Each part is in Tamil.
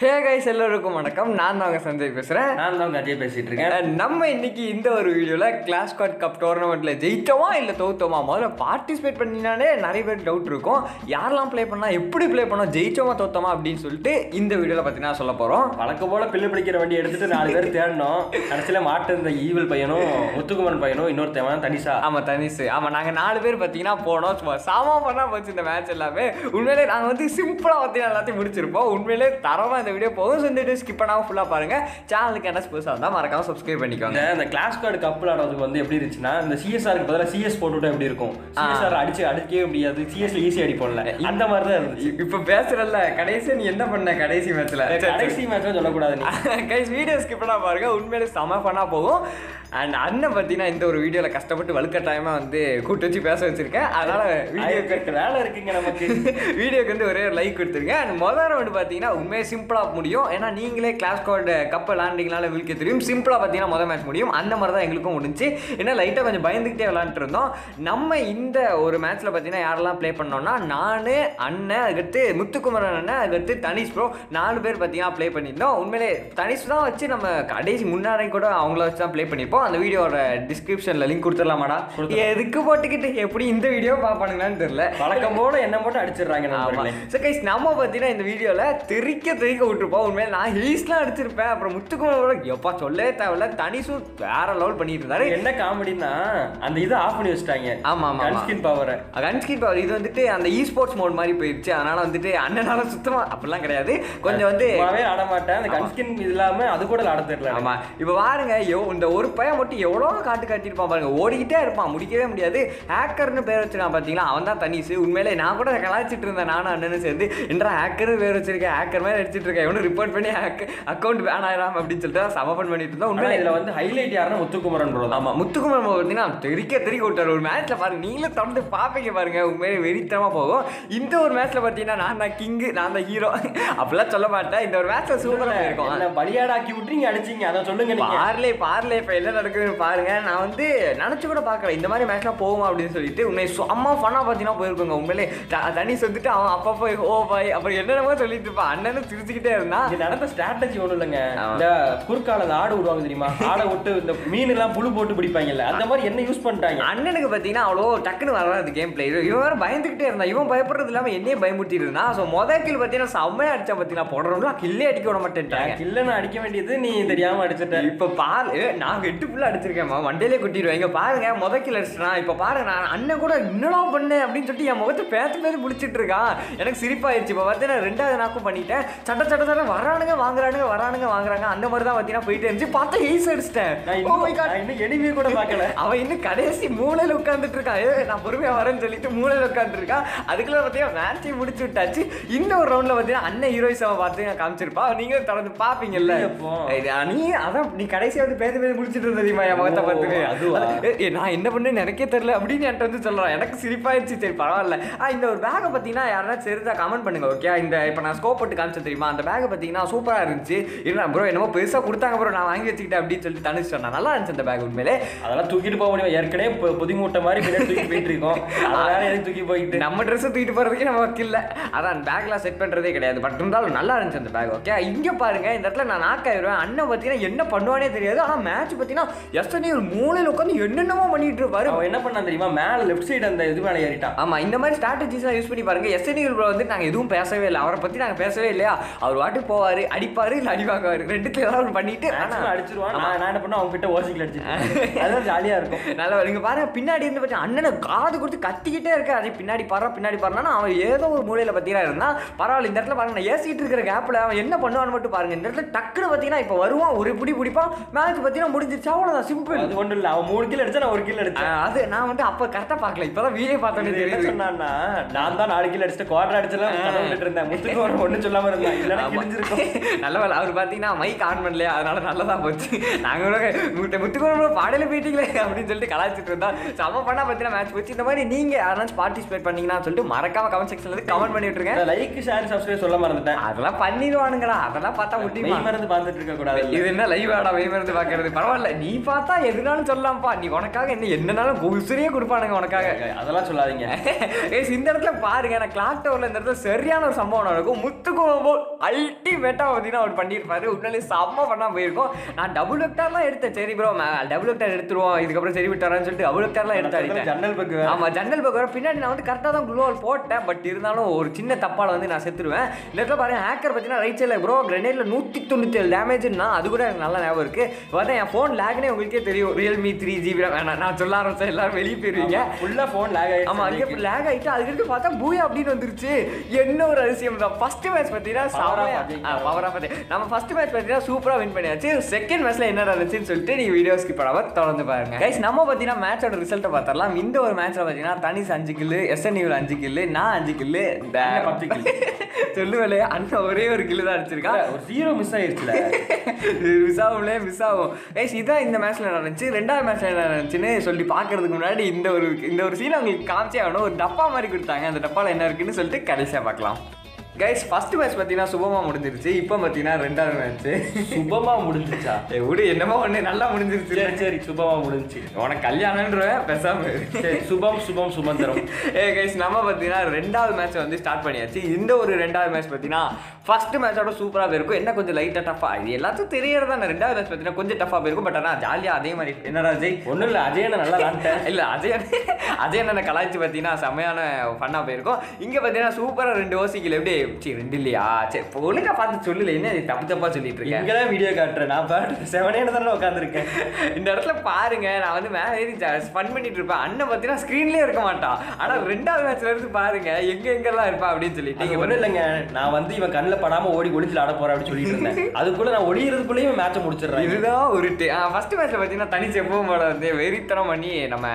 ஹே கைஸ், எல்லோருக்கும் வணக்கம். நான் தான் சஞ்சய் பேசுகிறேன். நான் தான் அஜய் பேசிகிட்டு இருக்கேன். நம்ம இன்றைக்கி இந்த ஒரு வீடியோவில் கிளாஸ் கார்ட் கப் டோர்னமெண்ட்டில் ஜெயித்தோமா இல்லை தோத்தோமா, முதல்ல பார்ட்டிசிபேட் பண்ணினாலே நிறைய பேர் டவுட் இருக்கும், யாரெல்லாம் ப்ளே பண்ணால், எப்படி ப்ளே பண்ணோம், ஜெயித்தோமா தோத்தோமா அப்படின்னு சொல்லிட்டு இந்த வீடியோவில் பார்த்தீங்கன்னா சொல்ல போகிறோம். வழக்கம் போல் பிள்ளை பிடிக்கிற வண்டி எடுத்துகிட்டு 4 பேர் தேடணும். கடைசியில் மாட்டு இந்த ஈவில் பையனும் முத்துக்குமன் பையனும் இன்னொருத்தவன் தனிஷா. ஆமாம் தனிஷு. ஆமாம், நாங்கள் 4 பேர் பார்த்தீங்கன்னா போனோம். சாமா பண்ணால் போச்சு இந்த மேட்ச் எல்லாமே. உண்மையிலே நாங்கள் சிம்பிளாக பார்த்தீங்கன்னா எல்லாத்தையும் முடிச்சிருப்போம். உண்மையிலே தரமாக இந்த வீடியோ போகும். செஞ்சுட்டு ஸ்கிப் பண்ணாமல் ஃபுல்லாக பாருங்கள். சேனலுக்கு என்ன ஸ்பெஷல் இருந்தால் மறக்காமல் சப்ஸ்கிரைப் பண்ணிக்கோங்க. இந்த கிளாஸ் கார்டு கப் விளையாடுறதுக்கு வந்து எப்படி இருந்துச்சுன்னா, இந்த சிஎஸ்ஆருக்கு பதிலாக சிஎஸ் போட்டுவிட்டா எப்படி இருக்கும், சிஎஸ்ஆர் அடிக்கவே முடியாது, சிஎஸ்ல ஈஸியாக அடிப்போம்ல, அந்த மாதிரி தான் இருந்துச்சு. இப்போ பேசுகிறல்ல கடைசி, நீ என்ன பண்ண கடைசி மேட்ச்சில், கடைசி மேட்ச்லாம் சொல்லக்கூடாது. கைஸ் வீடியோ ஸ்கிப் பண்ணால் பாருங்கள். உண்மையிலே செம பண்ணால் போகும். அண்ட் அண்ணன் பார்த்தீங்கன்னா இந்த ஒரு வீடியோவில் கஷ்டப்பட்டு வலுக்கட்டாயமாக வந்து கூப்பிட்டு வச்சு பேச வச்சுருக்கேன். அதனால் வீடியோக்கு வேலை இருக்குங்க நமக்கு. வீடியோக்கு வந்து ஒரே லைக் கொடுத்துருங்க. அண்ட் முதல் ரவுண்டு பார்த்தீங்கன்னா உண்மையை சிம்பிளாக முடியும். ஏன்னா நீங்களே கிளாஸ் கார்டு கப்பை விளாண்டிங்கனால விழுக்க தெரியும். சிம்பிளாக பார்த்தீங்கன்னா முதல் மேட்ச் முடியும். அந்த மாதிரி தான் எங்களுக்கும் முடிஞ்சு. ஏன்னா லைட்டாக கொஞ்சம் பயந்துக்கிட்டே விளாண்டுருந்தோம். நம்ம இந்த ஒரு மேட்ச்சில் பார்த்தீங்கன்னா யாரெல்லாம் ப்ளே பண்ணோம்னா, நான், அண்ணன், அதுக்கடுத்து முத்துக்குமரன் அண்ணன், அதுக்கடுத்து தனிஷ் ப்ரோ, 4 பேர் பார்த்தீங்கன்னா ப்ளே பண்ணியிருந்தோம். உண்மையிலே தனிஷ் தான் வச்சு நம்ம கடைசி முன்னாடி கூட அவங்கள வச்சு தான் ப்ளே பண்ணியிருப்போம். அந்த வீடியோட டிஸ்கிரிப்ஷனில் லிங்க் கொடுத்துடலாமாடா. எதுக்கு போட்டுக்கிட்டு எப்படி இந்த வீடியோ பார்ப்பானுங்களான்னு தெரியல. வழக்கம் போல என்ன போட்டு அடிச்சிடுறாங்க. ஸோ கைஸ், நம்ம பார்த்தீங்கன்னா இந்த வீடியோவில் தெரிக்க விட்டுருப்போம். உண்மையில நான் ஹீஸ்லாம் அடிச்சிருப்பேன். அப்புறம் முத்துக்குமன் எப்பா சொல்லவே தேவையில்ல, தனிஷும் வேற லெவல் பண்ணிட்டு இருந்தாரு. என்ன காமெடினா அந்த இதை ஆஃப் பண்ணி வச்சுட்டாங்க. ஆமா ஆமா, கன்ஸ்கின் பவர். கன்ஸ்கின் பவர் இது வந்துட்டு அந்த இ ஸ்போர்ட்ஸ் மோட் மாதிரி போயிடுச்சு. அதனால வந்துட்டு அண்ணனால சுத்தமா அப்படிலாம் கிடையாது, கொஞ்சம் வந்து ஆட மாட்டேன். அந்த கன்ஸ்கின் இல்லாம அது கூட ஆட தெரியல. ஆமா, இப்ப பாருங்க, இந்த ஒரு பையன் மட்டும் எவ்வளவு காட்டு காட்டிருப்பான் பாருங்க. ஓடிக்கிட்டே இருப்பான், முடிக்கவே முடியாது. ஹேக்கர்னு பேர் வச்சிருக்கான் பாத்தீங்களா, அவன் தான் தனிஷ். உண்மையிலே நான் கூட கலாய்ச்சிட்டு இருந்தேன், நானும் அண்ணனும் சேர்ந்து. என்றா ஹேக்கர்னு பேர் வச்சிருக்கேன், ஹேக்கர் மாதிரி அடிச்சிட்டு ரிப்போர்ட் பண்ணி அக்கௌண்ட் பேன் ஆயிரம் அப்படின்னு சொல்லிட்டு சமர்ப்பணம் பண்ணிட்டு இருந்தோம். உண்மையில இதுல வந்து ஹைலைட் யாருன்னா முத்துக்குமரன் ப்ரோ. ஆமா, முத்துக்குமரன் பார்த்தீங்கன்னா தெரிக்க விட்டார். ஒரு மேட்ச்ல பாருங்க, நீங்களே தொடர்ந்து பாப்பீங்க பாருங்க. உண்மையிலே வெறித்தனமா போகும். இந்த ஒரு மேட்ச்ல பார்த்தீங்கன்னா நான் தான் கிங்கு, நான் தான் ஹீரோ அப்படிலாம் சொல்ல மாட்டேன். இந்த ஒரு மேட்ச்ல சூப்பராக இருக்கும். பலியாடாக்கி விட்டுறீங்க, அடிச்சிங்க, அதை சொல்லுங்க. பார்லே இப்போ என்ன நடக்குதுன்னு பாருங்க. நான் வந்து நினைச்சு கூட பார்க்கல இந்த மாதிரி மேட்ச்லாம் போகும் அப்படின்னு சொல்லிட்டு. உண்மை அம்மா ஃபனா பார்த்தீங்கன்னா போயிருக்கோங்க. உண்மையிலே தனி சொத்துட்டு அவன் அப்பா போய் ஓ பாய் அப்புறம் என்னென்னமோ சொல்லிட்டு இருப்பான். அண்ணன் திருச்சி நடந்த ஸ்ட்ராட்டஜி ஒன்றும் இல்லைங்க. இந்த குறுக்கால ஆடு விடுவாங்க தெரியுமா, ஆடை விட்டு இந்த மீன் எல்லாம் புழு போட்டு பிடிப்பாங்கல்ல, அந்த மாதிரி என்ன யூஸ் பண்ணிட்டாங்க. அண்ணனுக்கு பார்த்தீங்கன்னா அவ்வளோ டக்குன்னு வராது கேம் பிளே. இவன் வேறு பயந்துக்கிட்டே இருந்தான். இவன் பயப்படுறது இல்லாமல் என்னையே பயமுறுத்திட்டு இருந்தான். ஸோ முதல் கில் பார்த்தீங்கன்னா செம்மையாக அடித்தான். பார்த்தீங்கன்னா போடுறோம்னா கில்லே அடிக்க விட மாட்டேன்ட்டாங்க. கில்லை நான் அடிக்க வேண்டியது நீ தெரியாமல் அடிச்சிட்டேன். இப்போ பால் நான் கெட்டு ஃபுல்லாக அடிச்சிருக்கேன்மா, வண்டியிலே கொட்டிடுவேன். பாருங்க முதல் கில் அடிச்சிட்டா. இப்போ பாருங்க, நான் அண்ணன் கூட இன்னும் பண்ணேன் அப்படின்னு சொல்லிட்டு என் முகத்தை பேத்து பேத்து பிடிச்சிட்டு இருக்கான். எனக்கு சிரிப்பாயிடுச்சு. இப்போ பார்த்தீங்கன்னா 2வது நாக்கும் பண்ணிட்டேன். சட்ட சட்டத்தால வரானுங்க வாங்குறானுங்க, வரானுங்க வாங்குறாங்க, அந்த மாதிரி தான் பார்த்தீங்கன்னா போயிட்டே இருந்துச்சு. பார்த்தா ஹீஸ் அடிச்சிட்டேன். எனிமே கூட பார்க்கல. அவன் இன்னும் கடைசி மூளையில் உட்காந்துட்டு இருக்கான். நான் பொறுமையாக வரேன்னு சொல்லிட்டு மூளையில் உட்காந்துருக்கான். அதுக்குள்ள பார்த்தீங்கன்னா மேட்சை முடிச்சு விட்டாச்சு. இந்த ஒரு ரவுண்டில் பார்த்தீங்கன்னா அண்ணன் ஹீரோயிஸாவை பார்த்து நான் காமிச்சிருப்பா. நீங்க தொடர்ந்து பார்ப்பீங்கல்ல. நீ அதான் நீ கடைசியாக வந்து பேச பேச முடிச்சுட்டு இருந்தீமா என் முகத்தை பார்த்துட்டு. நான் என்ன பண்ணு எனக்கே தெரியல அப்படின்னு என்கிட்ட வந்து சொல்கிறான். எனக்கு சிரிப்பாயிடுச்சு. சரி பரவாயில்ல. இந்த ஒரு பேக்கை பார்த்தீங்கன்னா யாராச்சும் தெரிஞ்சா கமெண்ட் பண்ணுங்க. ஓகே, இந்த இப்போ நான் ஸ்கோப் போட்டு காமிச்சேன் தெரியுமா, அந்த பேக் பார்த்தீங்கன்னா சூப்பராக இருந்துச்சு. இல்லைனா ப்ரோ என்னமோ பெருசாக கொடுத்தாங்க ப்ரோ, நான் வாங்கி வச்சுக்கிட்டேன் அப்படின்னு சொல்லிட்டு தனிச்சு சொன்னா. நல்லா இருந்துச்சு அந்த பேக். உண்மையிலே அதெல்லாம் தூக்கிட்டு போக முடியும். ஏற்கனவே இப்போ புதுமூட்டை மாதிரி தூக்கிட்டு போயிட்டு இருக்கோம். அதனால தூக்கி போயிட்டு நம்ம ட்ரெஸ்ஸை தூக்கிட்டு போகிறதுக்கே நமக்கு இல்லை. அதான் பேக்லாம் செட் பண்ணுறதே கிடையாது. பட் இருந்தாலும் நல்லா இருந்துச்சு அந்த பேக். ஓகே, இங்கே பாருங்க, இந்த இடத்துல நான் நாக்காயிருவேன். அண்ணன் பார்த்தீங்கன்னா என்ன பண்ணுவானே தெரியாது. ஆனால் மேட்ச் பார்த்தீங்கன்னா எஸ்டனே ஒரு மூலையில் உட்காந்து என்னென்னமோ பண்ணிட்டு இருப்பாரு. அவன் என்ன பண்ணான் தெரியுமா, மேலே லெஃப்ட் சைடு அந்த இது மேலே ஏறிட்டான். ஆமாம், இந்த மாதிரி ஸ்ட்ராட்டஜிஸ்லாம் யூஸ் பண்ணி பாருங்க. எஸ்டனே ப்ரோ வந்து நாங்கள் எதுவும் பேசவே இல்லை. அவரை பற்றி நாங்கள் பேசவே இல்லையா. அவர் வாட்டு போவாரு, அடிப்பாரு, இல்லை அடிவாங்குவாரு, ரெண்டுத்துல ஏதாவது பண்ணிட்டு அடிச்சிருவான். நான் என்ன பண்ண அவங்க கிட்ட ஓசிக்கல அடிச்சிருக்கேன். அதான் ஜாலியா இருக்கும். நல்லா நீங்க பாருங்க, பின்னாடி இருந்து பார்த்தீங்கன்னா அண்ணனை காது கொடுத்து கத்திக்கிட்டே இருக்க. அதே பின்னாடி பாரு, பின்னாடி பாருனா அவன் ஏதோ ஒரு மூலையில பார்த்தீங்கன்னா இருந்தான். பரவாயில்ல, இந்த இடத்துல பாருங்க, நான் ஏசிட்டு இருக்கிற கேப்ல அவன் என்ன பண்ணுவான்னு மட்டும் பாருங்க. இந்த இடத்துல டக்குனு பார்த்தீங்கன்னா இப்போ வருவான், ஒரு பிடி பிடிப்பான். மேட்ச் பார்த்தீங்கன்னா முடிஞ்சிச்சு. அவ்வளோதான், சிம்பிள். அது ஒன்றும் இல்லை. அவன் 3 கில் அடிச்சா நான் 1 கில் அடிச்சேன். அது நான் வந்து அப்போ கரெக்டாக பார்க்கல, இப்போதான் வீடியோ பார்த்தேன். சொன்னான்னா நான் தான் 4 கில் அடிச்சுட்டு குவார்டர் அடிச்சலாம் இருந்தேன். முத்துக்கு ஒரு ஒன்றும் சொல்லாம இருந்தேன். நல்ல வேலை அவர் பார்த்தீங்கன்னா மைக் ஆன் பண்ணலையா, அதனால நல்லதான் போச்சு. நாங்கள் முத்துக்குமரன் பாடையில் போயிட்டீங்களே அப்படின்னு சொல்லிட்டு கலாய்ச்சிட்டு இருந்தான். சம பண்ணா பார்த்தீங்கன்னா மேட்ச் போச்சு. இந்த மாதிரி நீங்கள் யாராச்சும் பார்ட்டிசிபேட் பண்ணீங்கன்னா சொல்லிட்டு மறக்காம கமெண்ட் செக்ஷன்ல கமெண்ட் பண்ணிட்டு இருக்கேன். லைக், ஷேர், சப்ஸ்கிரைப் சொல்ல மறந்துட்டேன். அதெல்லாம் பண்ணிடுவானுங்களா. அதெல்லாம் பார்த்தா முடியுமா, மருந்து பார்த்துட்டு இருக்க கூடாது. இது என்ன லைவ் ஆடா, வெய் மருந்து பார்க்கறது. பரவாயில்ல, நீ பார்த்தா எதுனாலும் சொல்லலாம்ப்பா. நீ உனக்காக என்ன என்னன்னாலும் உசுரியே கொடுப்பானுங்க உனக்காக. அதெல்லாம் சொல்லாதீங்க. இந்த இடத்துல பாருங்க, நான் கிளாக் டவரில் இந்த இடத்துல சரியான ஒரு சம்பவம் நடக்கும். முத்துக்குமரன் அல்டிமேட்டாக பார்த்தீங்கன்னா அவர் பண்ணியிருப்பாரு. உடனே செம்ம பண்ணால் போயிருக்கோம். நான் டபுள் வெக்டார்லாம் எடுத்தேன். சரி ப்ரோ டபுள் வெக்டார் எடுத்துருவோம், இதுக்கப்புறம் சரி விட்டாரான்னு சொல்லிட்டு டபுள் வெக்டார்லாம் எடுத்தாரு. ஜன்னல் பக்கு ஆமாம் ஜன்னல் பக்கு வர பின்னாடி நான் வந்து கரெக்டாக தான் குளோவால் போட்டேன். பட் இருந்தாலும் ஒரு சின்ன தப்பால் வந்து நான் செத்துருவேன். இந்த இடத்துல பாருங்கள் ஹேக்கர் பார்த்தீங்கன்னா ரைட் சைடில் ப்ரோ கிரனேடில் 197 டேமேஜ்னா அது கூட எனக்கு நல்லா ஞாபகம் இருக்குது. பார்த்தா என் ஃபோன் லேக்னே உங்களுக்கே தெரியும். ரியல்மி 3GB நான் சொல்ல ஆரம்பிச்சேன், எல்லாரும் வெளியே போயிருவீங்க. ஃபுல்லாக ஃபோன் லேக் ஆகிடுச்சு. ஆமாம் அதுக்கப்புறம் லேக் ஆகிட்டு அதுக்கு பார்த்தா பூயா அப்படின்னு வந்துருச்சு. என்ன ஒரு அதிசயம் தான். ஃபஸ்ட்டு மேட்ச் பார்த்தீங்கன்னா பவராக பார்த்தேன். நம்ம ஃபஸ்ட்டு மேட்ச் பார்த்தீங்கன்னா சூப்பராக வின் பண்ணியாச்சு. செகண்ட் மேட்ச்சில் என்ன நடந்துச்சுன்னு சொல்லிட்டு நீங்கள் வீடியோ ஸ்கிப் பண்ணாமல் தொடர்ந்து பாருங்கள் கைஸ். நம்ம பார்த்தீங்கன்னா மேட்சோட ரிசல்ட்டை பார்த்துடலாம். இந்த ஒரு மேட்ச்சில் பார்த்தீங்கன்னா தனிஸ் 5 கில்லு, எஸ்என்யூவில் 5 கில்லு, நான் 5 கில்லு, சொல்லுவேன் அண்ணா ஒரே ஒரு கில்லு தான் அடிச்சிருக்கான். ஒரு 0 மிஸ் ஆகிடுச்சுல, மிஸ் ஆகும்ல, மிஸ் ஆகும் கைஸ். இதான் இந்த மேட்ச்சில் நடந்துச்சு. ரெண்டாவது மேட்ச்சில் என்ன நடந்துச்சுன்னு சொல்லி பார்க்கறதுக்கு முன்னாடி இந்த ஒரு சீனை உங்களுக்கு காமிச்சே ஆகணும். ஒரு டப்பா மாதிரி கொடுத்தாங்க, அந்த டப்பாவில் என்ன இருக்குன்னு சொல்லிட்டு கடைசியாக பார்க்கலாம் கைஸ். ஃபஸ்ட்டு மேட்ச் பார்த்தீங்கன்னா சுபமாக முடிஞ்சிருச்சு. இப்போ பார்த்தீங்கன்னா ரெண்டாவது மேட்ச்சு சுபமாக முடிஞ்சிருச்சா? எப்படி என்னமோ ஒன்று நல்லா முடிஞ்சிருச்சு. சரி சுபமாக முடிஞ்சிச்சு, உனக்கு கல்யாணம்ன்றேன் பேசாமல். சரி சுபம் சுபம் சுபந்தரம். ஏ கைஸ் நம்ம பார்த்தீங்கன்னா ரெண்டாவது மேட்ச்சை வந்து ஸ்டார்ட் பண்ணியாச்சு. இந்த ஒரு ரெண்டாவது மேட்ச் பார்த்தீங்கன்னா ஃபஸ்ட்டு மேட்சோட சூப்பராக போயிருக்கும். என்ன கொஞ்சம் லைட்டாக டஃபாக இது எல்லாத்தையும் தெரியறது தான். ரெண்டாவது மேட்ச் பார்த்தீங்கன்னா கொஞ்சம் டஃபாக போயிருக்கும். பட் ஆனால் ஜாலியாக அதே மாதிரி என்னடா அஜய் ஒன்றும் இல்லை, அஜயனை நல்லா விளாண்டேன். இல்லை அஜயனை கலாய்ச்சி பார்த்தீங்கன்னா செம்மையான ஃபன்னாக போயிருக்கும். இங்கே பார்த்தீங்கன்னா சூப்பராக 2 ஓசிக்கில் எப்படி ரெண்டு இல்லையா? சரி ஒழுங்கா பார்த்து சொல்லல, என்ன தப்பு தப்பா சொல்லிட்டு இருக்கேன். இங்கே தான் வீடியோ காட்டுறேன், நான் பாட்டு 7 உட்காந்துருக்கேன். இந்த இடத்துல பாருங்க, நான் வந்து மேரேஜ் ஃபன் பண்ணிட்டு இருப்பேன். அண்ணன் பார்த்தீங்கன்னா ஸ்க்ரீன்லேயே இருக்க மாட்டான். ஆனால் ரெண்டாவது மேட்ச்ல இருந்து பாருங்க எங்க எங்கெல்லாம் இருப்பா அப்படின்னு சொல்லிட்டு. இங்கே ஒன்றும் இல்லைங்க, நான் வந்து இவன் கண்ணில் படாமல் ஓடி ஒளிஞ்சில் ஆட போறேன் அப்படின்னு சொல்லிட்டு இருந்தேன். அதுக்குள்ள நான் ஒளியிறதுக்குள்ளேயே மேட்சை முடிச்சிடுறேன். இதுதான் ஒரு ஃபர்ஸ்ட் மேட்ச்ல பார்த்தீங்கன்னா தனிச்சு எப்பவும் போட வந்து வெறித்தனம் பண்ணி நம்ம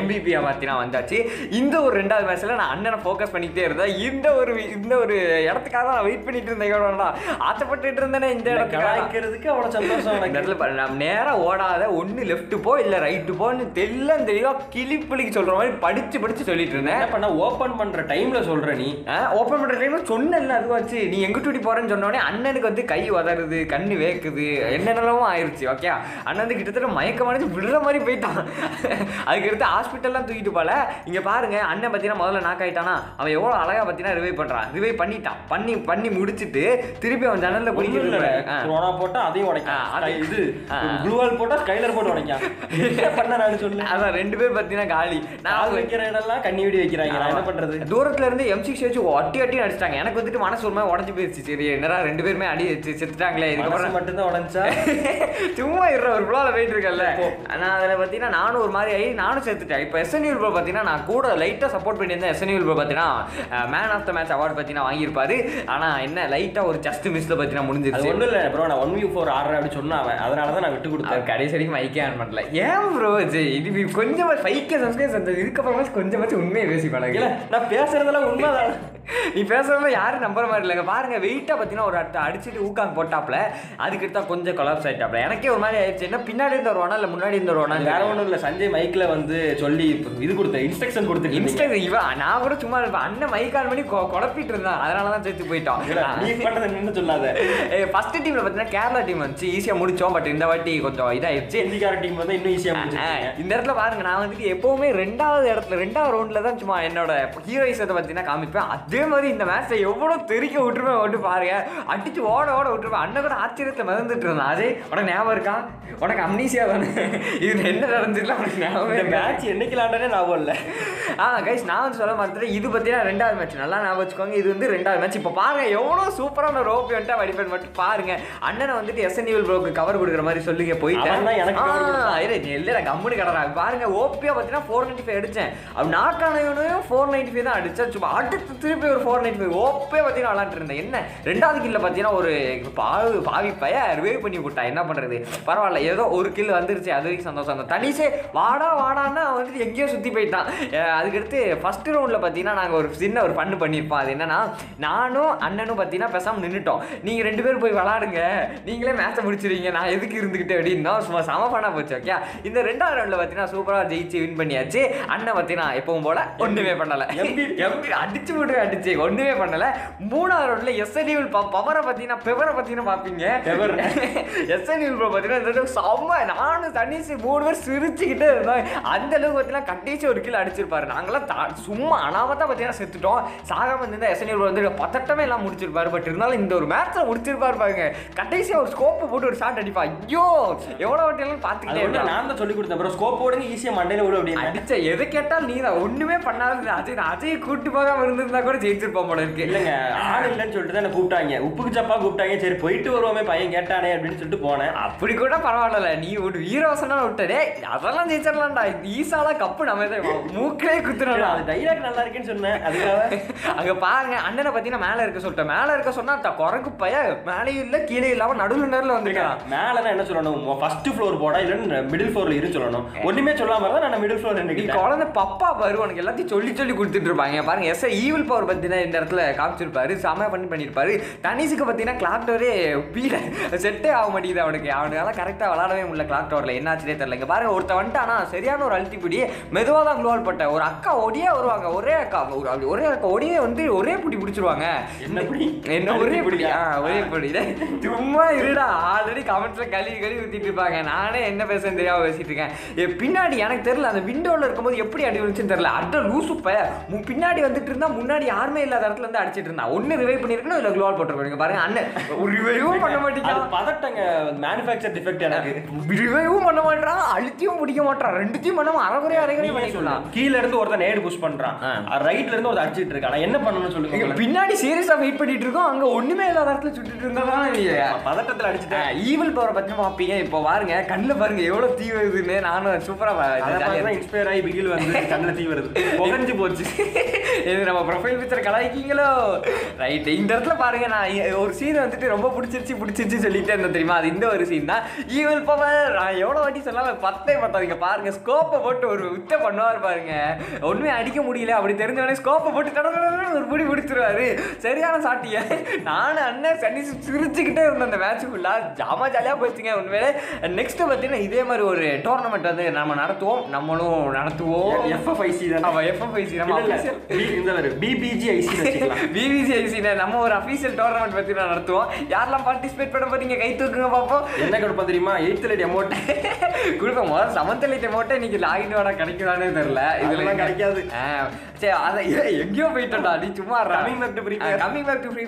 எம்பிபியை பார்த்தீங்கன்னா வந்தாச்சு. இந்த ஒரு ரெண்டாவது மேட்ச்ல நான் அண்ணனை ஃபோக்கஸ் பண்ணிக்கிட்டே இருந்தேன். இந்த ஒரு இடத்துக்காக தான் வெயிட் பண்ணிட்டு இருந்தேன், ஆசைப்பட்டு இருந்தேனே. இந்த இடத்துக்கு அவ்வளோ சந்தோஷம். இந்த இடத்துல நேராக ஓடாத, ஒன்று லெஃப்ட் போ இல்லை ரைட்டு போன்னு தெல்லாம் தெளிவா கிளிப்பிளிக்கு சொல்ற மாதிரி படிச்சு படிச்சு சொல்லிட்டு இருந்தேன். இப்போ நான் ஓப்பன் பண்ற டைம்ல சொல்ற, நீ ஓப்பன் பண்ற டைம்ல சொன்னேன், அதுவாச்சு நீ எங்கிட்டூட்டி போறேன்னு சொன்னோடனே அண்ணனுக்கு வந்து கை உதறது, கண்ணு வேக்குது, என்னென்னலாம் ஆயிடுச்சு. ஓகே அண்ணன் வந்து கிட்டத்தட்ட மயக்கமானது விடுற மாதிரி போயிட்டான். அதுக்கடுத்து ஹாஸ்பிட்டல்லாம் தூக்கிட்டு போல. இங்க பாருங்க அண்ணன் பார்த்தீங்கன்னா முதல்ல நாக் ஆயிட்டானா, அவன் எவ்வளோ அழகா பார்த்தீங்கன்னா ரிவைவ் பண்றான். ரிவைவ் பண்ணி பண்ணி முடிச்சிட்டு திருப்பி அவன் ஜன்னல்ல போட்டா அதையும் தூரத்துல இருந்து M6 வச்சு ஒட்டி ஒட்டி அடிச்சிட்டாங்க. எனக்கு வந்துட்டு மனசு ஒரு மாதிரி உடஞ்சு போயிருச்சு. சரி என்ன ரெண்டு பேருமே அடி செத்துட்டாங்களே, இதுக்கப்புறம் மட்டும்தான் உடஞ்சா சும்மா இருற ஒரு புலால போயிட்டு இருக்கல. நான் அதுல பாத்தீங்கன்னா நானும் ஒரு மாதிரி ஆகி நானும் செத்துட்டேன். இப்போ எஸ்என்யூல் ப்ரோ பாத்தீங்கன்னா நான் கூட லைட்டா சப்போர்ட் பண்ணியிருந்தேன். எஸ்என்யூல் ப்ரோ பாத்தீங்கன்னா man of the match award பாத்தீங்கன்னா வாங்கியிருப்பாரு. ஆனா என்ன லைட்டா ஒரு ஜஸ்ட் மிஸ்ல பாத்தீங்கன்னா முடிஞ்சிருச்சு. ஒண்ணு இல்ல ப்ரோ, நான் 1v4 ஆடுற அப்படி சொன்னா அவன், அதனால தான் நான் விட்டு கொடுத்தேன். கடைசிக்கு மைக்கே ஆன் பண்ணல. ஏன் ப்ரோ இது கொஞ்சம் ஃபைக்கே சப்ஸ்கிரைப் அந்த இதுக்கப்புறமா கொஞ்சமாச்சு உண்மையை பேசி பழகல. நான் பேசுறதெல்லாம் உண்மைதான், நீ பேசுறதுல யாரும் நம்புற மாதிரி இல்லைங்க. பாருங்க வெயிட்டா பாத்தீங்கன்னா ஒரு அட்டை அடிச்சுட்டு ஊக்காங்க போட்டாப்ல, அதுக்கிட்ட தான் கொஞ்சம் கொலாப்ஸ் ஆயிட்டாப்ல. எனக்கே ஒரு மாதிரி ஆயிடுச்சு, என்ன பின்னாடி இருந்த ஒரு ஒன்னா இல்ல முன்னாடி இருந்த ஒரு ஒன்னா வேற ஒன்றும் இல்லை. சஞ்சய் மைக்ல வந்து சொல்லி இது கொடுத்த இன்ஸ்ட்ரக்ஷன் கொடுத்து இவன் நான் கூட சும்மா இருப்பேன். அண்ணன் மைக் ஆன் பண்ணி குழப்பிட்டு இருந்தான், அதனாலதான் சேர்த்து போயிட்டான். ஃபர்ஸ்ட் டீம்ல பாத்தீங்கன்னா கேரளா டீம் வந்துச்சு, ஈஸியா முடிச்சோம். பட் இந்த வாட்டி கொஞ்சம் இதாயிடுச்சு. இந்திக்கார டீம் வந்து இன்னும் ஈஸியா இந்த இடத்துல பாருங்க, நான் வந்துட்டு எப்பவுமே ரெண்டாவது ரவுண்ட்ல தான் சும்மா என்னோட ஹீரோயிசத்தை பாத்தீங்கன்னா காமிப்பேன். அதே மாதிரி இந்த மேட்சை எவ்வளோ தெரிக்க விட்டுருவேன் வந்து பாருங்க, அடிச்சு ஓட விட்டுருவேன். அண்ணன் கூட ஆச்சரியத்தில் மிதந்துட்டு இருந்தான். அதே உனக்கு ஞாபகம் இருக்கா? உனக்கு அம்னீசியா தானே இது என்ன நடந்துக்கலாம் உனக்கு ஞாபகம்? மேட்ச் என்னைக்கு விளாண்டனே ஞாபகம் இல்லை. கைஸ் நான் வந்து சொல்ல மறந்துட்டு இது பார்த்தீங்கன்னா ரெண்டாவது மேட்ச் நல்லா ஞாபகம் வச்சுக்கோங்க. இது வந்து ரெண்டாவது மேட்ச். இப்போ பாருங்க எவ்வளோ சூப்பரான ரோப் வந்துட்டு வடிப்பேன் மட்டும் பாருங்க. அண்ணனை வந்துட்டு எஸ்என்யூல் ப்ரோக்கு கவர் கொடுக்குற மாதிரி சொல்லுங்க போயிட்டேன். எனக்கு இல்லை கம்முன்னு கிடறாங்க பாருங்க. ஓபியா பார்த்தீங்கன்னா 495 அடித்தேன். அப்படி நாக்கானவனையும் 495 தான் அடித்தேன். சும்மா அடுத்து திருப்பி ஒரு 495 ஓப்பே பார்த்தீங்கன்னா விளாண்டு இருந்தேன். என்ன ரெண்டாவது கில்ல பார்த்தீங்கன்னா ஒரு பாவி பைய ரிவைவ் பண்ணி விட்டான். என்ன பண்ணுறது, பரவாயில்ல ஏதோ ஒரு கில் வந்துருச்சு, அது வரைக்கும் சந்தோஷம் தான். தனிசே வாடான்னா வந்துட்டு எங்கேயோ சுற்றி போயிட்டான். அதுக்கடுத்து ஃபர்ஸ்ட் ரவுண்டில் பார்த்தீங்கன்னா நாங்கள் ஒரு சின்ன ஒரு பண்ணு பண்ணியிருப்போம். அது என்னன்னா நானும் அண்ணனும் பார்த்தீங்கன்னா பேசாமல் நின்றுட்டோம். நீங்கள் ரெண்டு பேரும் போய் விளாடுங்க, நீங்களே மேட்சை முடிச்சிருவீங்க, நான் எதுக்கு இருந்துக்கிட்டே அப்படின்னா சும்மா சமப்பானா போச்சு. ஓகே இந்த ரெண்டாவது ரவுண்டில் பார்த்தீங்கன்னா சூப்பராக ஜெயிச்சு வின் பண்ணியாச்சு. அண்ணன் பார்த்தீங்கன்னா எப்பவும் போல ஒன்றுமே பண்ணலை, அடிச்சு விடுவேன் அடிச்சு ஒண்ணுமே பண்ணல. மூணாவது ரவுண்ட்ல எஸ்என்யூல் பவரை பாத்தீங்கன்னா பெவரை பாத்தீங்கன்னா பாப்பீங்க. எஸ்என்யூல் ப்ரோ பாத்தீங்கன்னா செம்ம, நானும் தனிச்சு 3 பேர் சிரிச்சுக்கிட்டே இருந்தோம். அந்த அளவுக்கு பாத்தீங்கன்னா கண்டிச்சு ஒரு கீழே அடிச்சிருப்பாரு. நாங்களாம் சும்மா அனாமத்தான் பாத்தீங்கன்னா செத்துட்டோம். சாகாம இருந்தா எஸ்என்யூல் பதட்ட பதட்டமே எல்லாம் முடிச்சிருப்பாரு. பட் இருந்தாலும் இந்த ஒரு மேட்ச்சில் முடிச்சிருப்பாரு பாருங்க. கடைசியாக ஒரு ஸ்கோப்பை போட்டு ஒரு ஷாட் அடிப்பா. ஐயோ எவ்வளோ வட்டியெல்லாம் பார்த்துக்கிட்டே நான் தான் சொல்லிக் கொடுத்தேன். அப்புறம் ஸ்கோப் போடுங்க ஈஸியாக மண்டையில் விட அப்படின்னு அடித்த எது கேட்டால் நீ தான் ஒன்றுமே பண்ணாத. அஜய் அஜயை கூப்பிட்டு போகாமல் இருந்திருந்தா கூட ஜெயிச்சிருப்பான் போல இருக்கு. இல்லைங்க ஆள் இல்லைன்னு சொல்லிட்டு தான் என்னை கூப்பிட்டாங்க. உப்புக்கு சப்பா கூப்பிட்டாங்க. சரி போயிட்டு வருவோமே பையன் கேட்டானே அப்படின்னு சொல்லிட்டு போனேன். அப்படி கூட பரவாயில்ல. நீ ஒரு வீரவசனாக விட்டதே அதெல்லாம் ஜெயிச்சிடலாம்டா. ஈஸாலாம் கப்பு நம்ம மூக்கிலே குத்துறோம்டா. அது டைலாக் நல்லா இருக்குன்னு சொன்னேன். அதுக்காக அங்கே பாருங்க அண்ணனை பார்த்தீங்கன்னா மேலே இருக்க சொல்லிட்டேன். மேலே இருக்க சொன்னால் குறைக்கு பைய மேலேயும் இல்லை கீழே இல்லாமல் நடுவில் நேரில் வந்துருக்கான். மேலேனா என்ன சொல்லணும்? ஃபர்ஸ்ட் ஃப்ளோர் போட இல்லைன்னு மிடில் ஃப்ளோரில் இருந்து சொல்லணும். ஒன்றுமே சொல்லாமல் தான் நான் மிடில் ஃப்ளோர் எனக்கு குழந்தை பப்பா பாரு உனக்கு எல்லாத்தையும் சொல்லி சொல்லி கொடுத்துட்டு இருப்பாங்க பாருங்க. எஸ் ஈவில் பவர் பார்த்தீங்கன்னா இந்த இடத்துல காமிச்சிருப்பாரு. செமையாக பண்ணியிருப்பாரு. தனிஷுக்கு பார்த்தீங்கன்னா கிளாக் டவரே பீடை செட்டே ஆக மாட்டேங்குது அவனுக்கு. அவனுக்கெல்லாம் கரெக்டாக விளாடவே முடியல கிளாக் டவரில். என்னாச்சுனே தெரியல. இங்கே பாருங்க ஒருத்த வந்துட்டு ஆனால் சரியான ஒரு அழுத்திப்பிடி மெதுவாக தான் குளோல் பட்ட ஒரு அக்கா ஒடியே வருவாங்க. ஒரே அக்கா அப்படி ஒரே அக்கா ஒடியே வந்து ஒரே பிடி பிடிச்சிருவாங்க. என்ன ஒரே பிடி ஒரே பிடி சும்மா இருடா. ஆல்ரெடி கமெண்ட்ஸில் கழுவி ஊற்றிட்டு இருப்பாங்க. நானே என்ன பேசுறேன்னு தெரியாமல் பேசிட்டு இருக்கேன். பின்னாடி எனக்கு தெரியல அந்த விண்டோவில் இருக்கும்போது எப்படி அடி விழுச்சுன்னு தெரியல. அட லூசுப்ப பின்னாடி வந்துட்டு இருந்தா முன்னாடி யாருமே இல்லாத இடத்துல இருந்து அடிச்சிட்டு இருந்தா. ஒன்று ரிவைவ் பண்ணிருக்கணும் இல்லை குளோல் போட்டிருக்கோம் பாருங்க. அண்ணன் ரிவைவும் பண்ண மாட்டேங்க. பதட்டங்க மேனுஃபேக்சர் டிஃபெக்ட். எனக்கு ரிவைவும் பண்ண மாட்டான் அழுத்தியும் பிடிக்க மாட்டான். ரெண்டுத்தையும் பண்ணாமல் அரைகுறையா அரைகுறையா பண்ணி சொல்லலாம். கீழே இருந்து ஒருத்தர் நேடு புஷ் பண்றான். ரைட்ல இருந்து ஒரு அடிச்சிட்டு இருக்கான். என்ன பண்ணணும்னு சொல்லுங்க. பின்னாடி சீரியஸா வெயிட் பண்ணிட்டு இருக்கோம். அங்க ஒண்ணுமே இல்லாத இடத்துல சுட்டுட்டு இருந்தாலும் பதட்டத்தில் அடிச்சுட்டேன். ஈவில் பவரை பத்தி பார்ப்பீங்க. இப்போ பாருங்க கண்ணில் பாருங்க எவ்வளவு தீ வருதுன்னு. நானும் சூப்பராக இன்ஸ்பயர் ஆகி பிகில் வந்து கண்ணில் தீ வருது புகஞ்சு போச்சு. இது நம்ம ப்ரொஃபைல் பிக்சர் கலாய்க்கீங்களோ ரைட்டு. இந்த இடத்துல பாருங்க நான் ஒரு சீன் வந்துட்டு ரொம்ப பிடிச்சிருச்சு சொல்லிட்டு இருந்தேன் தெரியுமா. அது இந்த ஒரு சீன் தான். ஈவில் பவர் நான் எவ்வளோ வாட்டி சொன்னாலும் பத்தே பத்தாதுங்க பாருங்க. ஸ்கோப்பை போட்டு ஒரு வித்த பண்ணுவார் பாருங்க. ஒன்றுமே அடிக்க முடியல. அப்படி தெரிஞ்சவனே ஸ்கோப்பை போட்டு கடவுள் ஒரு பிடி பிடிச்சிருவாரு. சரியான சாட்டிய நானும் அண்ணன் சனி சிரிச்சுக்கிட்டே இருந்தேன் அந்த மேட்சுக்குள்ளா. ஜாமா ஜாலியாக போயிடுச்சுங்க உண்மையிலே. நெக்ஸ்ட் பார்த்தீங்கன்னா இதே மாதிரி ஒரு டோர்னமெண்ட் வந்து நம்ம நடத்துவோம். நம்மளும் நடத்துவோம். எஃப்எஃப்ஐசி தான். ஆமாம் எஃப்எஃப்ஐசி நம்ம இந்த மாதிரி பிபிஜிஐசி பிபிஜிஐசின்னு நம்ம ஒரு அஃபீஷியல் டோர்னமெண்ட் பற்றி நான் நடத்துவோம். யாரெல்லாம் பார்ட்டிசிபேட் பண்ண போறீங்க கை தூக்குங்க பார்ப்போம். என்ன கொடுப்போம் தெரியுமா? 8th அமௌண்ட் கொடுப்போம். முதல்ல 7th அமௌண்ட்டை இன்னைக்கு லாகின் வாடா கிடைக்கிறானே தெரில. இதெல்லாம் கிடைக்காது. சரி அதை எங்கேயோ போயிட்டோம்டா. நீ சும்மா coming back to free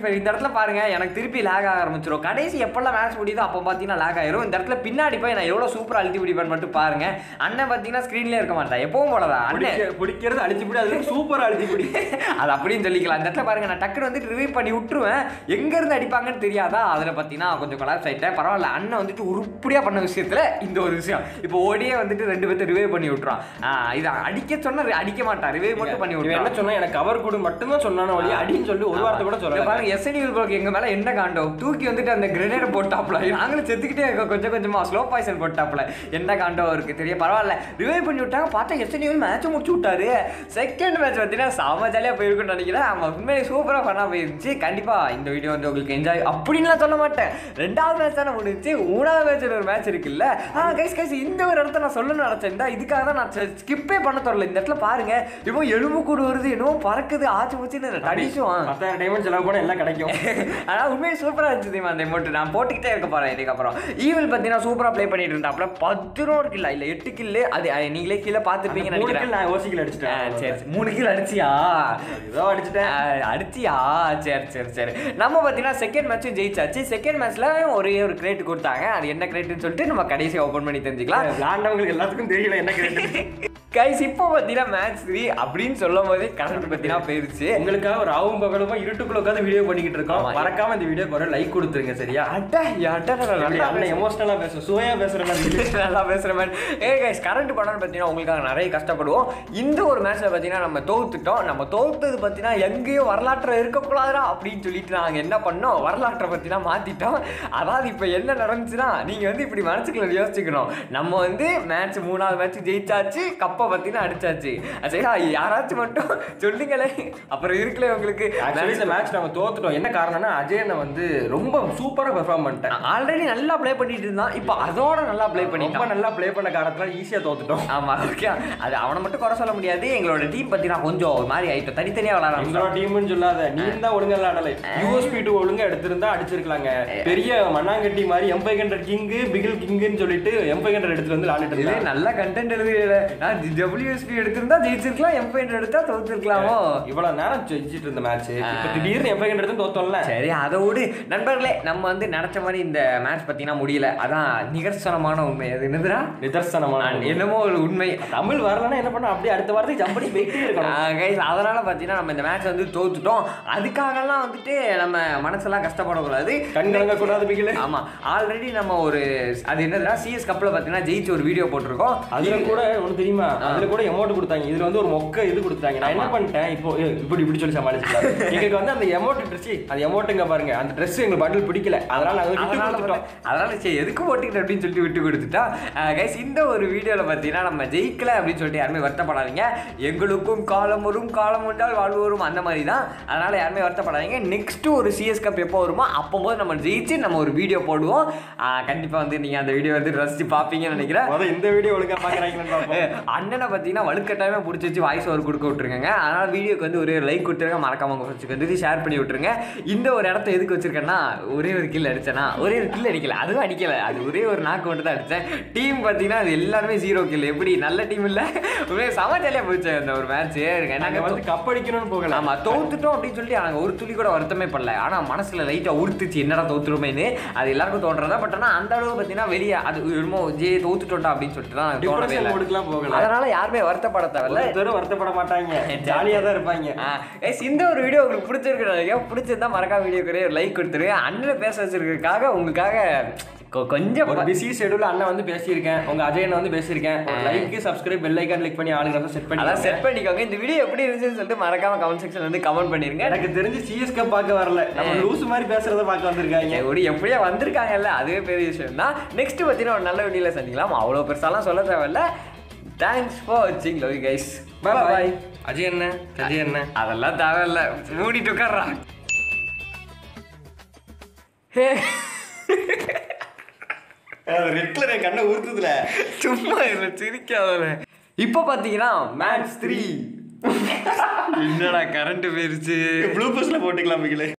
fire. இந்த இடத்துல பாருங்க எனக்கு திருப்பி லேக் ஆக ஆரம்பிச்சிடும். கடைசி எப்பெல்லாம் மேட்ச் முடியுதோ அப்போ பார்த்தீங்கன்னா லேக் ஆயிரும். இந்த இடத்துல பின்னாடி போய் நான் எவ்வளோ சூப்பராக அழுத்தி பிடிப்பேன் மட்டும் பாருங்க. அண்ணன் பார்த்தீங்கன்னா ஸ்க்ரீன்லேயே இருக்க மாட்டேன் எப்பவும் போலதான். அண்ணன் பிடிக்கிறது அழுத்தி பிடி அது சூப்பராக அழுத்தி பிடி அது அப்படின்னு சொல்லிக்கலாம். இந்த இடத்துல பாருங்க நான் டக்குனு வந்து ரிவ்யூ பண்ணி விட்டுருவேன். எங்கேருந்து அடிப்பாங்கன்னு தெரியாதா. அதில் பார்த்தீங்கன்னா கொஞ்சம் கொலாப்ஸ் ஆகிட்டேன். பரவாயில்ல அண்ணன் வந்துட்டு உருப்படியாக பண்ண விஷயத்தில் இந்த ஒரு விஷயம். இப்போ ஓடியே வந்துட்டு 2 பேர்த்த ரிவ்யூ பண்ணி விட்டுறான். இதை அடிக்க சொன்ன அடிக்க மாட்டான். ரிவ்யூ மட்டும் பண்ணி விட்டுருவேன். என்ன சொன்னால் எனக்கு கவர் கூட மட்டும்தான் சொன்னானோ வழி அப்படின்னு சொல்லி ஒரு வார்த்தை கூட சொல்ல பாருங்க. எஸ்என்யூல் ப்ரோக்கு எங்கள் மேலே என்ன காண்டோம் தூக்கி வந்துட்டு அந்த கிரனேட் போட்டாப்புல நாங்களும் செத்துக்கிட்டே இருக்கோம். கொஞ்சம் கொஞ்சமாக ஸ்லோ பாய்சன் போட்டாப்புல என்ன காண்டோம் இருக்குது தெரிய. பரவாயில்ல ரிவைவ் பண்ணி விட்டாங்க. பார்த்தா எஸ்என்யூல் மேட்சை முடிச்சு விட்டாரு. செகண்ட் மேட்ச் பார்த்தீங்கன்னா செம ஜாலியாக போயிருக்குன்னு நினைக்கிறேன். அவன் உண்மையிலே சூப்பராக பண்ணா போயிருந்துச்சு. கண்டிப்பாக இந்த வீடியோ வந்து உங்களுக்கு என்ஜாய் அப்படின்லாம் சொல்ல மாட்டேன். 2வது மேட்ச் தானே முடிஞ்சு. 3வது மேட்சில் ஒரு மேட்ச் இருக்குல்ல. கைஸ் இந்த ஒரு இடத்த நான் சொல்லணும்னு நினச்சேன்டா. இதுக்காக தான் நான் ஸ்கிப்பே பண்ண தரல. இந்த இடத்துல பாருங்க இப்போ எலும்புக்கூடு வருது என்னவோ பறக்குது. ஆச்சு போச்சு அடிச்சுவான். 10,000 டைமண்ட் செலவு கூட எல்லாம் கிடைக்கும். ஆனால் உண்மையை சூப்பராக இருந்துச்சு. அந்த அமௌண்ட் நான் போட்டுக்கிட்டே இருக்க போகிறேன். இதுக்கப்புறம் ஈவில் பார்த்தீங்கன்னா சூப்பராக ப்ளே பண்ணிட்டு இருந்தாப்புல 11 கில்லா இல்லை 8 கில்லு அது நீங்களே கீழே பார்த்துருப்பீங்கன்னு நினைக்கிறேன். நான் 1 கில் அடிச்சிட்டேன். சரி 3 கில் அடிச்சியா ஏதோ அடிச்சிட்டேன் அடிச்சியா. சரி சரி சரி நம்ம பார்த்தீங்கன்னா செகண்ட் மேட்ச்சும் ஜெயிச்சாச்சு. செகண்ட் மேட்ச்சில் ஒரு கிரேட் கொடுத்தாங்க. அது என்ன கிரேட்டுன்னு சொல்லிட்டு நம்ம கடைசியாக ஓப்பன் பண்ணி தெரிஞ்சுக்கலாம். விளாண்டவங்களுக்கு எல்லாத்துக்கும் தெரியல என்ன கிரேட். கைஸ் இப்போ பார்த்தீங்கன்னா மேட்ச் 3 அப்படின்னு சொல்லும் போதே கரண்ட் பார்த்தீங்கன்னா போயிருச்சு. உங்களுக்காக ஒரு ஆவும் பகலுமா இருட்டுக்குள்ள உட்காந்து வீடியோ பண்ணிக்கிட்டு இருக்கோம். மறக்காம இந்த வீடியோ கூட லைக் கொடுத்துருங்க. சரியா எமோஷனலாக பேசுவோம். சுவையாக பேசுகிற மாதிரி நல்லா பேசுகிற மாதிரி. கைஸ் கரண்ட் பண்ணணும்னு பார்த்தீங்கன்னா உங்களுக்காக நிறைய கஷ்டப்படுவோம். இந்த ஒரு மேட்ச்சில் பார்த்தீங்கன்னா நம்ம தோத்துட்டோம். நம்ம தோத்தது பார்த்தீங்கன்னா எங்கேயோ வரலாற்றை இருக்கக்கூடாதா அப்படின்னு சொல்லிட்டு நாங்கள் என்ன பண்ணோம் வரலாற்றை பார்த்தீங்கன்னா மாற்றிட்டோம். அதாவது இப்போ என்ன நடந்துச்சுன்னா நீங்கள் வந்து இப்படி மனசுக்குள்ள யோசிச்சுக்கணும். நம்ம வந்து மேட்ச் 3வது மேட்ச் ஜெயிச்சாச்சு. கப் பார்த்தீங்கன்னா அடிச்சாச்சு. சரியா யாராச்சும் மட்டும் சொல்லுங்களே அப்புறம் இருக்கல உங்களுக்கு. இந்த மேட்ச் நம்ம தோத்துட்டோம். என்ன காரணம்னா அஜயனை வந்து ரொம்ப சூப்பராக பெர்ஃபார்ம் பண்ணிட்டேன். ஆல்ரெடி நல்லா ப்ளே பண்ணிட்டு இருந்தான். இப்போ அதோட நல்லா ப்ளே பண்ணிட்டு நல்லா ப்ளே பண்ண காரணத்தில் ஈஸியாக தோத்துட்டோம். ஆமாம் ஓகே. அது அவனை மட்டும் குறை சொல்ல முடியாது. எங்களோட டீம் பார்த்தீங்கன்னா கொஞ்சம் ஒரு மாதிரி ஆகிட்டோம். தனித்தனியாக விளாடலாம். எங்களோட டீம்னு சொல்லாத நீ தான் ஒழுங்காக விளாடலை. யூஎஸ்பி2 ஒழுங்காக எடுத்திருந்தா அடிச்சிருக்கலாங்க. பெரிய மண்ணாங்கட்டி மாதிரி 500 கிங்கு பிகில் கிங்குன்னு சொல்லிட்டு 500 எடுத்துட்டு வந்து விளாடிட்டு நல்லா கண்டென்ட் எழுதி WSP எடுத்திருந்தா ஜெயிச்சிருக்கலாம், M5 எடுத்தா தோத்துக்கலாமோ. இவ்வளவு நேரம் ஜெயிச்சிட்டு இருந்த மேட்ச் இப்போ திடீர்னு M5 எடுத்து தோத்தோம்ல. சரி அதோடு நண்பர்களே நம்ம வந்து நினைச்ச மாதிரி இந்த மேட்ச் பார்த்தீங்கன்னா முடியல. அதான் நிகர்சனமான உண்மை, அது என்னதுடா நிதர்சனமான என்னமோ ஒரு உண்மை. தமிழ் வரலன்னா என்ன பண்ணோம், அப்படியே அடுத்த வாரத்துக்கு ஜம்படி போயிட்டே இருக்கணும். அதனால பார்த்தீங்கன்னா நம்ம இந்த மேட்ச் வந்து தோத்துட்டோம். அதுக்காகலாம் வந்துட்டு நம்ம மனசெல்லாம் கஷ்டப்படக்கூடாது, கண்ணங்க கூடாது மிகல. ஆமாம் ஆல்ரெடி நம்ம ஒரு அது என்னதுன்னா சிஎஸ் கப்பில் பார்த்தீங்கன்னா ஜெயிச்சு ஒரு வீடியோ போட்டிருக்கோம். அதில் கூட ஒன்று தெரியுமா, அதில் கூட எமௌண்ட் கொடுத்தாங்க. இதில் வந்து ஒரு மொக்க இது கொடுத்தாங்க. நான் என்ன பண்ணிட்டேன், இப்போ இப்படி இப்படி சொல்லி சமாளிச்சிருக்கேன். எங்களுக்கு வந்து அந்த எமௌண்ட் ட்ரெஸ், அந்த எமௌண்ட்டுங்க பாருங்க, அந்த ட்ரெஸ் எங்களுக்கு பண்டில் பிடிக்கல. அதனால சரி எதுக்கு போட்டுக்கிட்டு அப்படின்னு சொல்லிட்டு விட்டு கொடுத்துட்டா. கைஸ் இந்த ஒரு வீடியோவில் பார்த்தீங்கன்னா நம்ம ஜெயிக்கல அப்படின்னு சொல்லிட்டு யாருமே வருத்தப்படாதீங்க. எங்களுக்கும் காலம் வரும், காலம் உண்டால் வாழ்வு வரும், அந்த மாதிரி தான். அதனால யாருமே வருத்தப்படாதீங்க. நெக்ஸ்ட் ஒரு சிஎஸ் கப் எப்போ வருமோ அப்போது நம்ம ஜெயிச்சு நம்ம ஒரு வீடியோ போடுவோம். கண்டிப்பா வந்து நீங்க அந்த வீடியோ வந்து ரசிச்சு பாப்பீங்கன்னு நினைக்கிறேன். இந்த வீடியோ ஒழுங்கா பாக்குறீங்களா? அண்ணனை பார்த்தீங்கன்னா வலுக்கட்டாயமா பிடிச்சி வச்சு வாய்ஸ் ஓவர் கொடுக்க விட்டுருக்கேங்க. அதனால வீடியோக்கு வந்து ஒரே லைக் கொடுத்துருங்க, மறக்காம வந்து ஷேர் பண்ணி விட்டுருங்க. இந்த ஒரு இடத்த எதுக்கு வச்சிருக்கேன்னா, ஒரே ஒரு கில் அடிச்சேன்னா, ஒரே ஒரு கில் அடிக்கல, அதுவும் அடிக்கல, அது ஒரே ஒரு நாக்கு மட்டும் தான் அடிச்சேன். டீம் பார்த்தீங்கன்னா அது எல்லாருமே ஜீரோ கில். எப்படி நல்ல டீம் இல்லை, ஒரே சமச்சாலியா போச்சு அந்த ஒரு மேட்ச். நாங்கள் வந்து கப் அடிக்கணும்னு போகல, ஆமா தோத்துட்டோம் அப்படின்னு சொல்லிட்டு நாங்கள் ஒரு துளி கூட வருத்தமே பண்ணல. ஆனா மனசுல லைட்டா உறுத்துச்சு, என்னடா தோத்துருமேன்னு. அது எல்லாருக்கும் தோன்றதா, பட் ஆனால் அந்த அளவு பார்த்தீங்கன்னா வெளியே அது என்னமோ ஜே தோத்துட்டோம்டா அப்படின்னு சொல்லிட்டு தான் போகலாம். அதனால யாருமே வருத்தப்பட தேவையில்ல, யாரும் வருத்தப்பட மாட்டாங்க, ஜாலியாக தான் இருப்பாங்க. இந்த ஒரு வீடியோ உங்களுக்கு பிடிச்சிருக்க, பிடிச்சிருந்தா மறக்காம வீடியோக்குரிய ஒரு லைக் கொடுத்துருங்க. அண்ணன் பேச வச்சிருக்கிறதுக்காக உங்களுக்காக கொஞ்சம் பிஸி ஷெட்யூல் அண்ணன் வந்து பேசியிருக்கேன், உங்க அஜயன் வந்து பேசியிருக்கேன். Like subscribe bell icon click பண்ணி ஆளுங்க செட் பண்ணி அதான் செட் பண்ணிக்கோங்க. இந்த வீடியோ எப்படி இருந்துச்சுன்னு சொல்லிட்டு மறக்காம கமெண்ட் செக்ஷன் வந்து கமெண்ட் பண்ணிருங்க. எனக்கு தெரிஞ்சு சிஎஸ் கப் பார்க்க வரல, நம்ம லூஸ் மாதிரி பேசுறத பார்க்க வந்திருக்காங்க. ஒரு எப்படியா வந்திருக்காங்கல்ல, அதுவே பெரிய விஷயம் தான். நெக்ஸ்ட் பார்த்தீங்கன்னா ஒரு நல்ல வீடியோல சந்திக்கலாம். அவ்வளோ பெருசாலாம் சொல்ல தேவையில்ல. தேங்க்ஸ் ஃபார் வாட்சிங், love you guys, bye bye. Ajay அண்ணன், அஜய் அண்ணன் அதெல்லாம் தேவையில்ல, மூடிட்டு உட்கார்றான். ரெட்ல கண்ணை ஊத்துதுல சும்மா இல்ல, சிரிக்காத. இப்ப பாத்தீங்கன்னா மேட்ச் 3 என்னடா கரண்ட் போயிருச்சு, ப்ளூ பஸ்ல போட்டுக்கலாம்.